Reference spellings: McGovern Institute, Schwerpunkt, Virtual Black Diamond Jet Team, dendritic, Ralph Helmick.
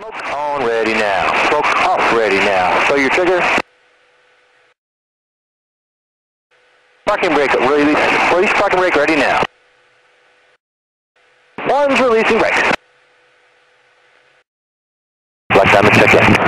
Smoke on, ready now. Smoke off, ready now. Throw your trigger. Parking brake, release parking brake, ready now. One's releasing brakes. Black Diamond, check in.